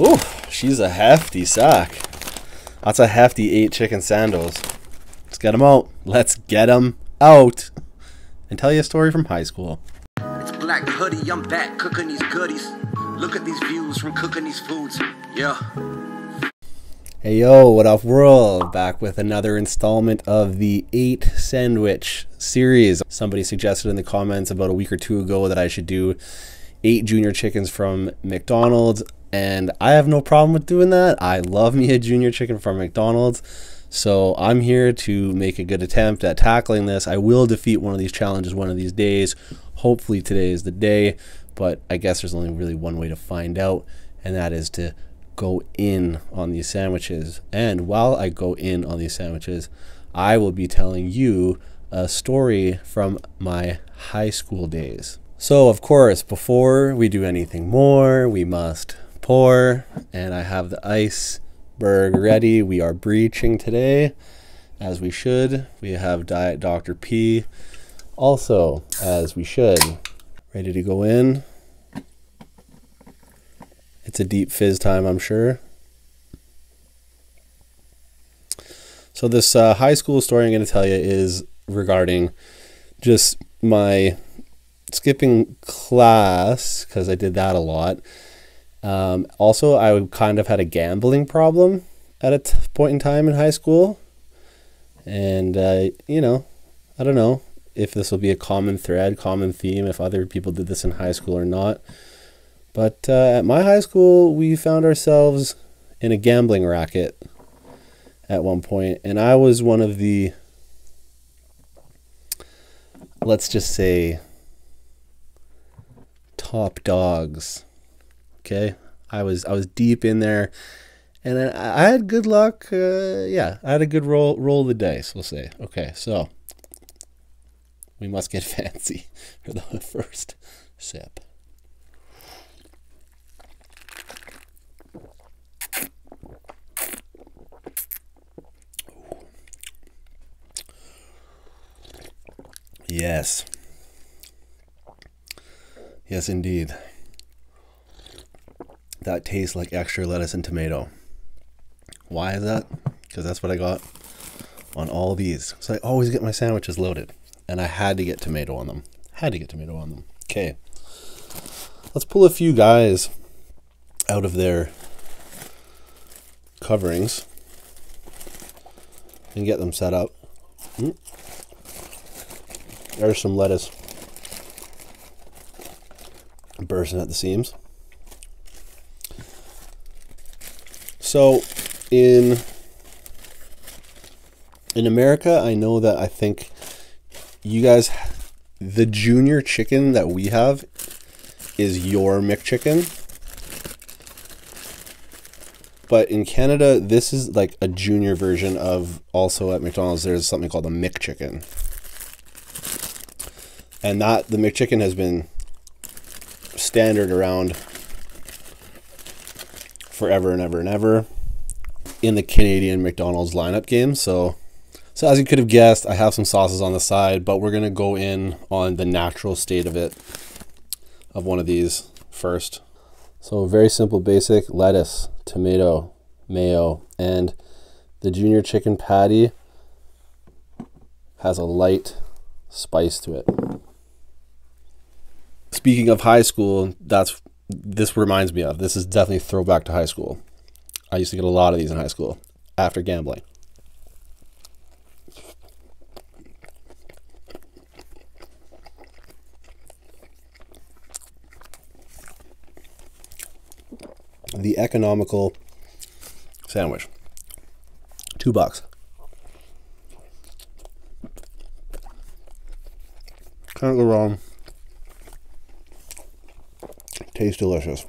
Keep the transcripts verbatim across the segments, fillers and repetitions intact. Ooh, she's a hefty sack. That's a hefty eight chicken sandals. Let's get them out. Let's get them out. And tell you a story from high school. It's Black Hoody. I'm back cooking these goodies. Look at these views from cooking these foods. Yeah. Hey yo, what up world? Back with another installment of the eight sandwich series. Somebody suggested in the comments about a week or two ago that I should do eight Junior Chickens from McDonald's, and I have no problem with doing that. I love me a Junior Chicken from McDonald's, so I'm here to make a good attempt at tackling this. I will defeat one of these challenges one of these days. Hopefully today is the day, but I guess there's only really one way to find out, and that is to go in on these sandwiches. And while I go in on these sandwiches, I will be telling you a story from my high school days. So of course, before we do anything more, we must pour, and I have the iceberg ready. We are breaching today, as we should. We have Diet Doctor P, also as we should, ready to go in. It's a deep fizz time, I'm sure. So this uh, high school story I'm going to tell you is regarding just my skipping class, because I did that a lot. Um, also, I kind of had a gambling problem at a t point in time in high school. And, uh, you know, I don't know if this will be a common thread, common theme, if other people did this in high school or not. But uh, at my high school, we found ourselves in a gambling racket at one point, and I was one of the, let's just say, top dogs. Okay, I was I was deep in there, and I, I had good luck. Uh, yeah, I had a good roll roll of the dice, we'll say. Okay, so we must get fancy for the first sip. Yes. Yes, indeed. That tastes like extra lettuce and tomato. Why is that? Because that's what I got on all these. So I always get my sandwiches loaded, and I had to get tomato on them. Had to get tomato on them. Okay. Let's pull a few guys out of their coverings and get them set up. Mm. There's some lettuce bursting at the seams. So in in America, I know that I think you guys, the Junior Chicken that we have is your McChicken. But in Canada, this is like a junior version of, also at McDonald's, there's something called a McChicken. And that, the McChicken has been standard around forever and ever and ever in the Canadian McDonald's lineup game. So, so as you could have guessed, I have some sauces on the side, but we're going to go in on the natural state of it, of one of these first. So very simple, basic lettuce, tomato, mayo, and the Junior Chicken patty has a light spice to it. Speaking of high school, that's this reminds me of. This is definitely a throwback to high school. I used to get a lot of these in high school after gambling. The economical sandwich. Two bucks. Can't go wrong. Tastes delicious.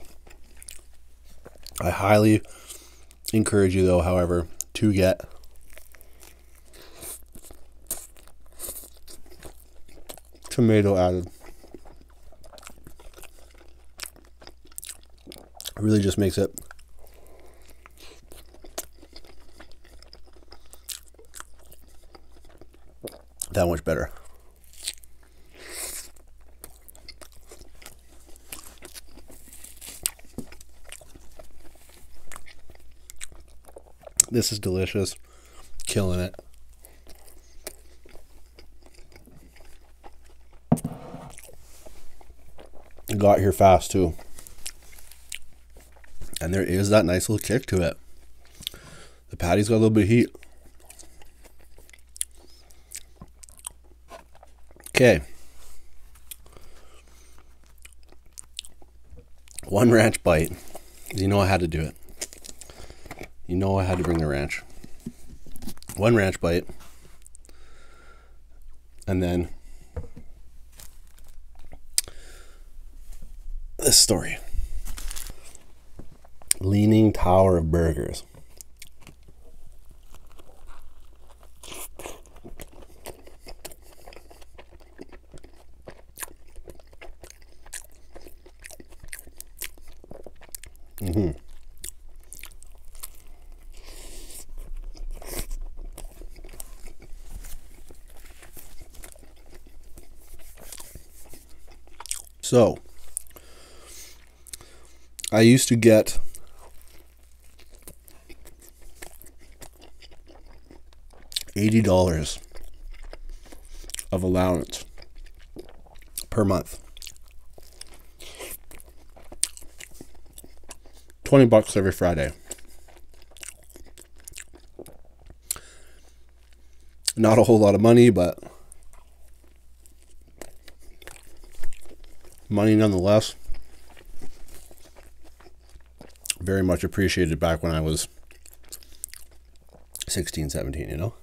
I highly encourage you though, however, to get tomato added. It really just makes it that much better. This is delicious. Killing it. Got here fast too. And there is that nice little kick to it. The patty's got a little bit of heat. Okay. One ranch bite. You know I had to do it. You know I had to bring the ranch. One ranch bite. And then this story. Leaning Tower of Burgers. Mm-hmm. So, I used to get eighty dollars of allowance per month. twenty bucks every Friday. Not a whole lot of money, but money nonetheless. Very much appreciated back when I was sixteen, seventeen, you know?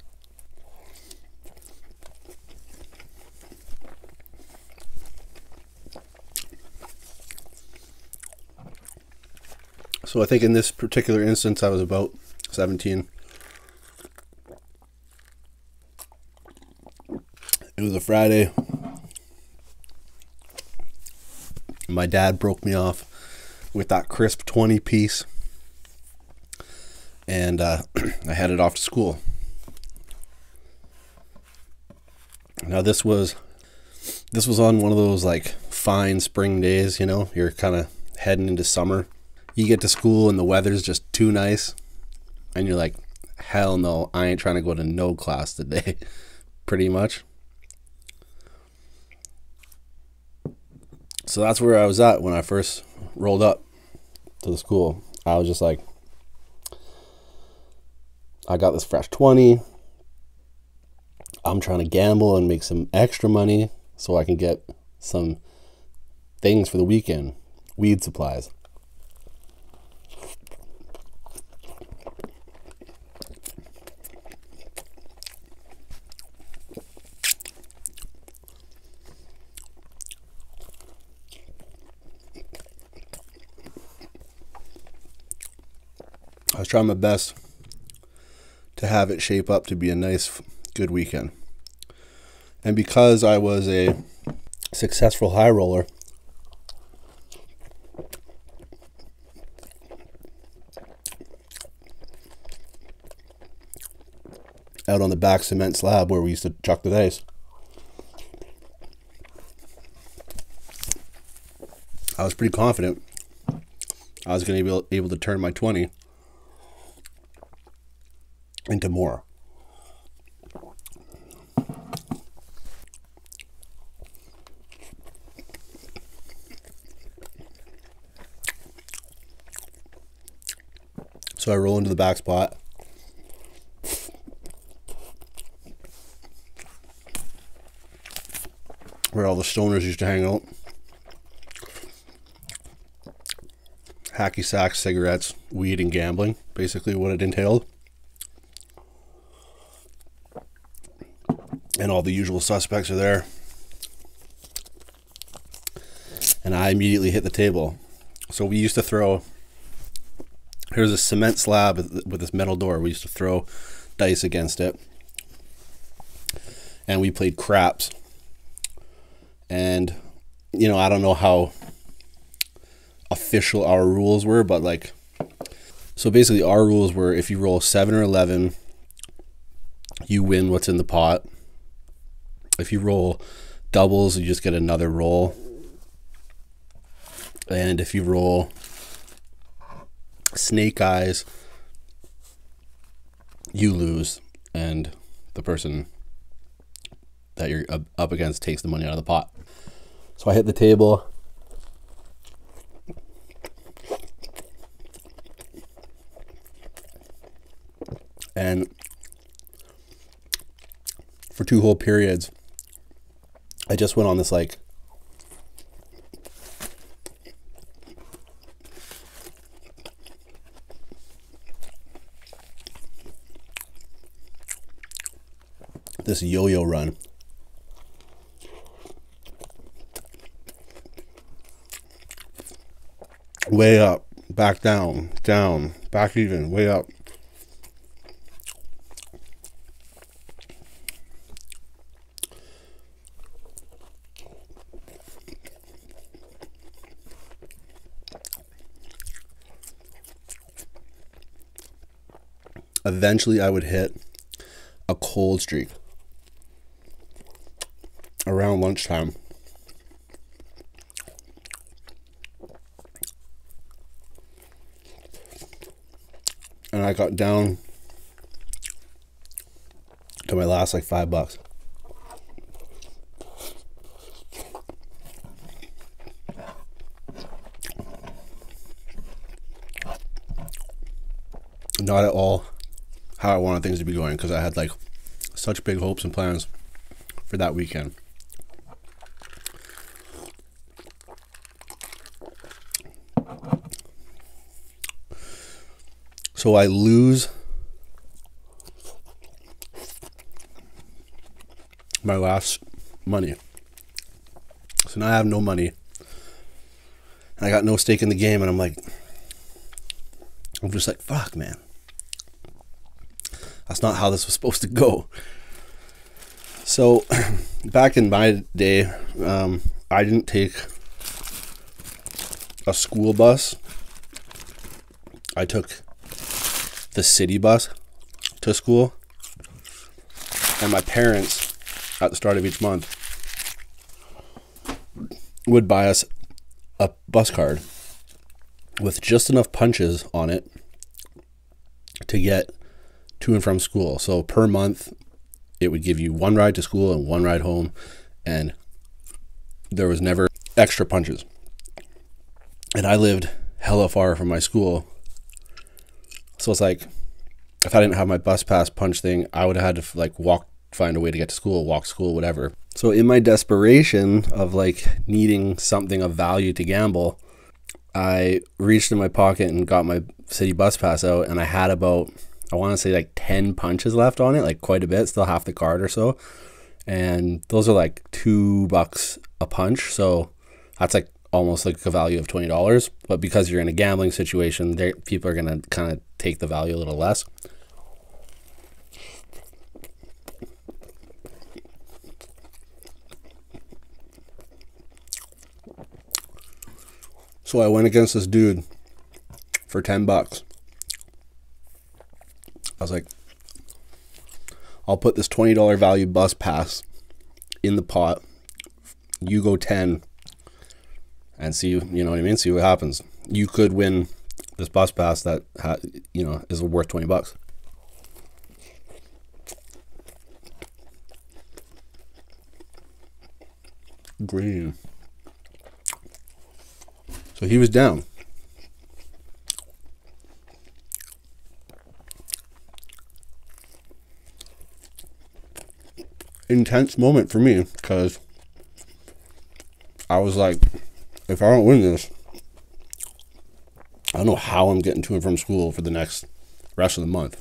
So I think in this particular instance, I was about seventeen. It was a Friday. My dad broke me off with that crisp twenty piece. And uh, I headed off to school. Now this was, this was on one of those like fine spring days, you know, you're kind of heading into summer. You get to school and the weather's just too nice and you're like, hell no, I ain't trying to go to no class today. Pretty much. So that's where I was at when I first rolled up to the school. I was just like, I got this fresh twenty. I'm trying to gamble and make some extra money so I can get some things for the weekend, weed supplies. I was trying my best to have it shape up to be a nice, good weekend. And because I was a successful high roller, out on the back cement slab where we used to chuck the dice, I was pretty confident I was going to be able to turn my twenty into more. So I roll into the back spot. Where all the stoners used to hang out. Hacky sacks, cigarettes, weed, and gambling. Basically what it entailed. And all the usual suspects are there. And I immediately hit the table. So we used to throw, here's a cement slab with this metal door. We used to throw dice against it. And we played craps. And, you know, I don't know how official our rules were, but like, so basically our rules were if you roll seven or eleven, you win what's in the pot. If you roll doubles, you just get another roll. And if you roll snake eyes, you lose and the person that you're up against takes the money out of the pot. So I hit the table. And for two whole periods, I just went on this like this yo-yo run. Way up, back down, down, back even, way up. Eventually, I would hit a cold streak around lunchtime. And I got down to my last like five bucks. Not at all how I wanted things to be going, because I had like such big hopes and plans for that weekend. So I lose my last money. So now I have no money. And I got no stake in the game, and I'm like, I'm just like, fuck, man. That's not how this was supposed to go. So back in my day, um, I didn't take a school bus. I took the city bus to school, and my parents at the start of each month would buy us a bus card with just enough punches on it to get to and from school. So per month it would give you one ride to school and one ride home, and there was never extra punches. And I lived hella far from my school. So it's like, if I didn't have my bus pass punch thing, I would have had to like walk, find a way to get to school, walk school, whatever. So in my desperation of like needing something of value to gamble, I reached in my pocket and got my city bus pass out, and I had about, I want to say like ten punches left on it, like quite a bit, still half the card or so. And those are like two bucks a punch. So that's like almost like a value of twenty dollars, but because you're in a gambling situation, there people are going to kind of take the value a little less. So I went against this dude for ten bucks. I was like, I'll put this twenty dollar value bus pass in the pot. You go ten. And see, you know what I mean? See what happens. You could win this bus pass that, ha you know, is worth twenty bucks. Green. So he was down. Intense moment for me, because I was like, if I don't win this, I don't know how I'm getting to and from school for the next rest of the month.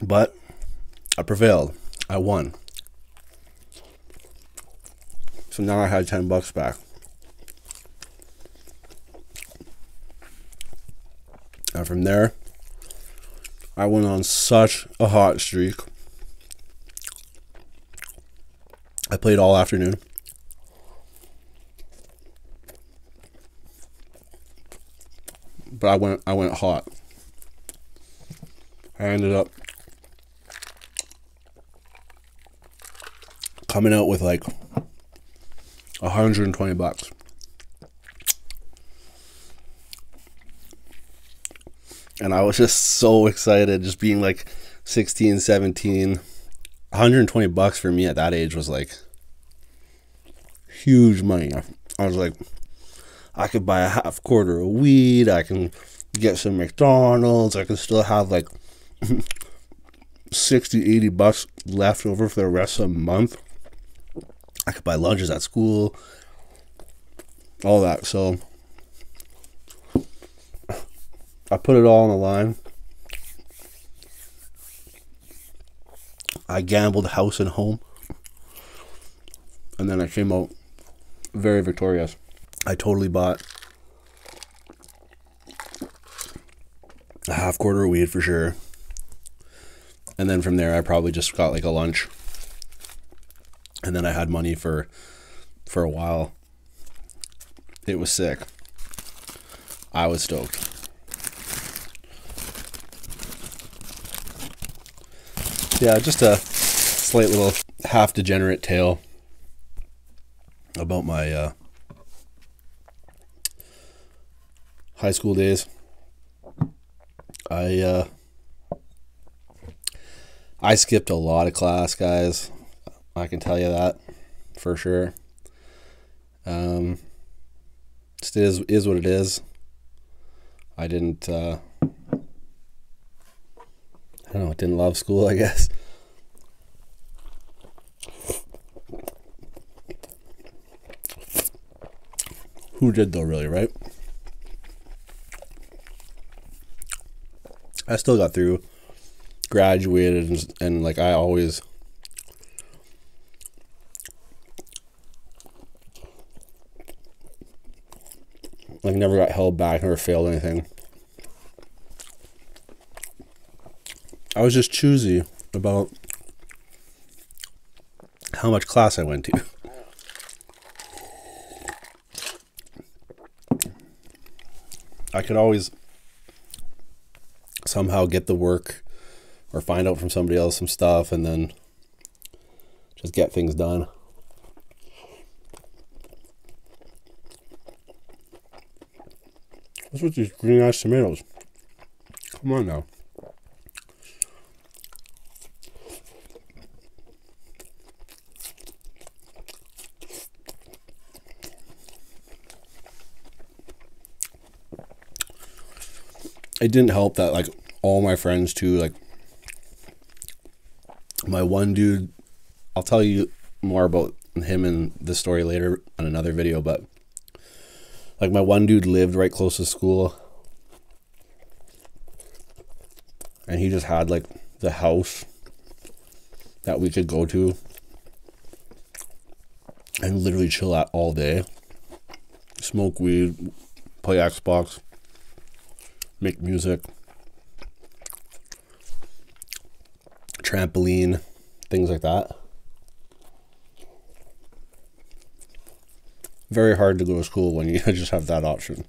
But I prevailed. I won. So now I had ten bucks back. And from there, I went on such a hot streak. I played all afternoon. But I went I went hot. I ended up coming out with like one hundred twenty bucks. And I was just so excited, just being like sixteen, seventeen. one hundred twenty bucks for me at that age was like huge money. I was like, I could buy a half quarter of weed, I can get some McDonald's, I can still have like sixty, eighty bucks left over for the rest of the month. I could buy lunches at school, all that. So I put it all on the line. I gambled house and home, and then I came out very victorious. I totally bought a half quarter of weed for sure, and then from there I probably just got like a lunch, and then I had money for for a while. It was sick. I was stoked. Yeah, just a slight little half degenerate tale about my uh, high school days. I uh, I skipped a lot of class, guys. I can tell you that for sure. Um, it is is what it is. I didn't. Uh, I don't know, I didn't love school, I guess. Who did though, really, right? I still got through, graduated, and, and like I always, like never got held back, never failed anything. I was just choosy about how much class I went to. I could always somehow get the work or find out from somebody else some stuff and then just get things done. What's with these green ass tomatoes? Come on now. It didn't help that like all my friends too, like my one dude, I'll tell you more about him and the story later on another video, but like my one dude lived right close to school and he just had like the house that we could go to and literally chill out all day, smoke weed, play Xbox, make music, trampoline, things like that. Very hard to go to school when you just have that option.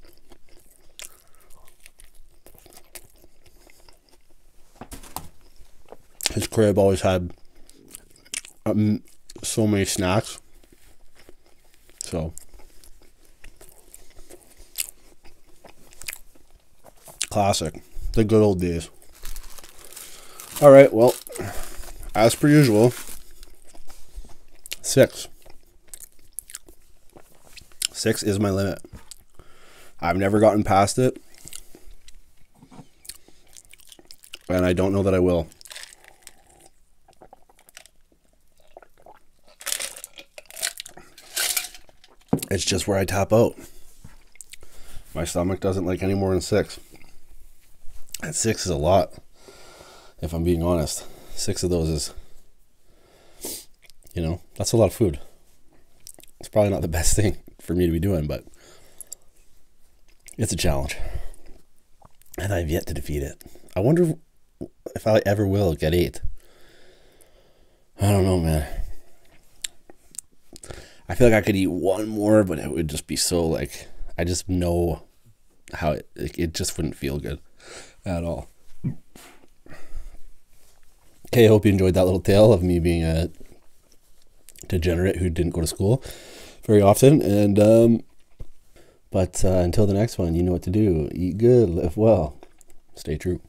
His crib always had um, so many snacks. So classic, the good old days. All right, well, as per usual, six. Six is my limit. I've never gotten past it, and I don't know that I will. It's just where I tap out. My stomach doesn't like any more than six. And six is a lot, if I'm being honest. Six of those is, you know, that's a lot of food. It's probably not the best thing for me to be doing, but it's a challenge. And I've yet to defeat it. I wonder if I ever will get eight. I don't know, man. I feel like I could eat one more, but it would just be so like, I just know how it, it just wouldn't feel good at all. Okay, I hope you enjoyed that little tale of me being a degenerate who didn't go to school very often. And um, but uh, until the next one, you know what to do. Eat good, live well. Stay true.